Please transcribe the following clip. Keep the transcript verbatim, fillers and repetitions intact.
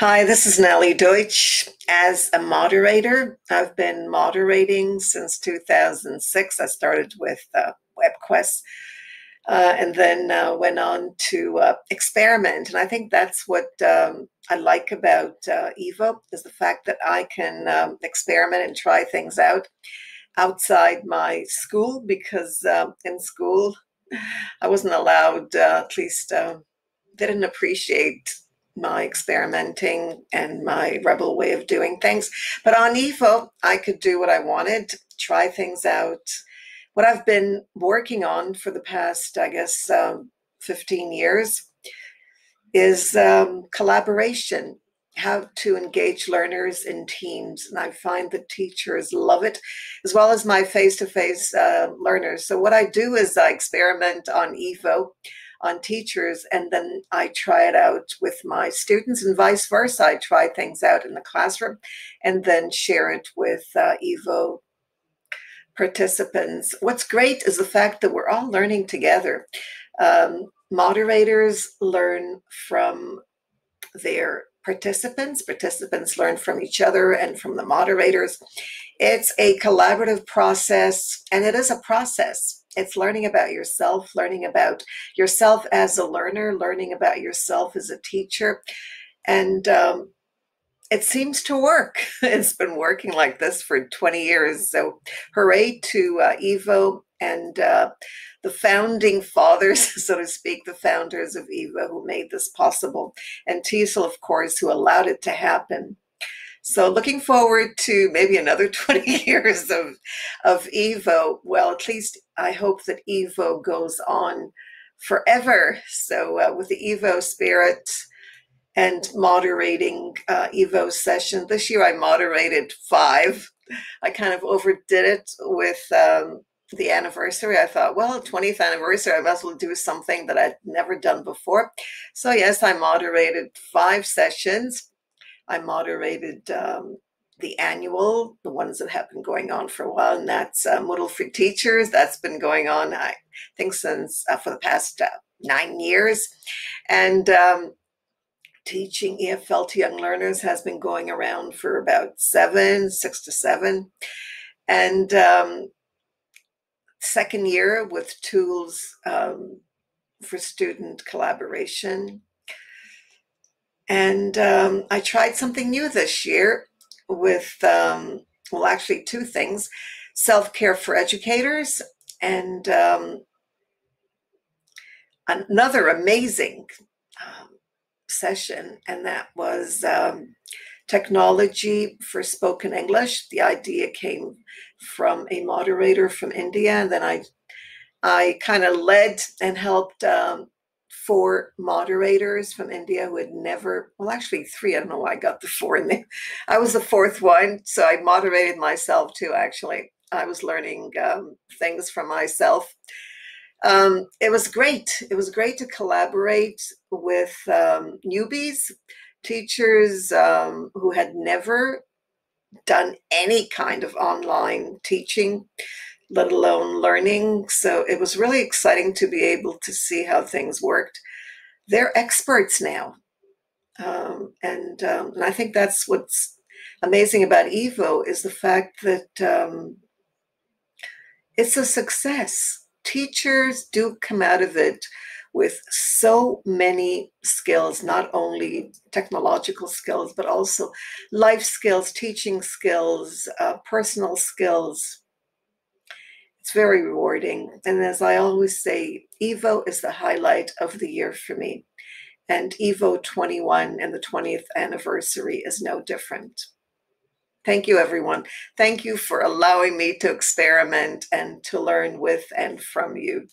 Hi, this is Nellie Deutsch. As a moderator, I've been moderating since two thousand six. I started with uh, WebQuest uh, and then uh, went on to uh, experiment. And I think that's what um, I like about uh, E V O, is the fact that I can um, experiment and try things out outside my school, because uh, in school, I wasn't allowed, uh, at least uh, didn't appreciate my experimenting and my rebel way of doing things. But on E V O, I could do what I wanted, try things out. What I've been working on for the past, I guess, um, fifteen years is um, collaboration, how to engage learners in teams. And I find that teachers love it, as well as my face-to-face uh, learners. So what I do is I experiment on E V O on teachers, and then I try it out with my students, and vice versa. I try things out in the classroom and then share it with uh, E V O participants. What's great is the fact that we're all learning together. Um, moderators learn from their participants, participants learn from each other and from the moderators. It's a collaborative process, and it is a process. It's learning about yourself, learning about yourself as a learner, learning about yourself as a teacher. And um, it seems to work. It's been working like this for twenty years. So hooray to uh, E V O and uh, the founding fathers, so to speak, the founders of E V O who made this possible. And T E S O L, of course, who allowed it to happen. So looking forward to maybe another twenty years of, of E V O. Well, at least I hope that E V O goes on forever. So uh, with the E V O spirit and moderating uh, E V O session, this year I moderated five. I kind of overdid it with um, the anniversary. I thought, well, twentieth anniversary, I might as well do something that I'd never done before. So yes, I moderated five sessions. I moderated um, the annual, the ones that have been going on for a while, and that's uh, Moodle for Teachers. That's been going on, I think, since uh, for the past uh, nine years. And um, teaching E F L to young learners has been going around for about seven, six to seven. And um, second year with tools um, for student collaboration. And um, I tried something new this year with, um, well, actually two things, self-care for educators and um, another amazing um, session, and that was um, technology for spoken English. The idea came from a moderator from India, and then I, I kind of led and helped um, four moderators from India who had never, well, actually three, I don't know why I got the four in there. I was the fourth one, so I moderated myself too, actually. I was learning um, things from myself. Um, it was great. It was great to collaborate with um, newbies, teachers um, who had never done any kind of online teaching, let alone learning. So it was really exciting to be able to see how things worked. They're experts now. Um, and, um, and I think that's what's amazing about E V O, is the fact that um, it's a success. Teachers do come out of it with so many skills, not only technological skills, but also life skills, teaching skills, uh, personal skills. It's very rewarding. And as I always say, E V O is the highlight of the year for me. And E V O twenty-one and the twentieth anniversary is no different. Thank you, everyone. Thank you for allowing me to experiment and to learn with and from you.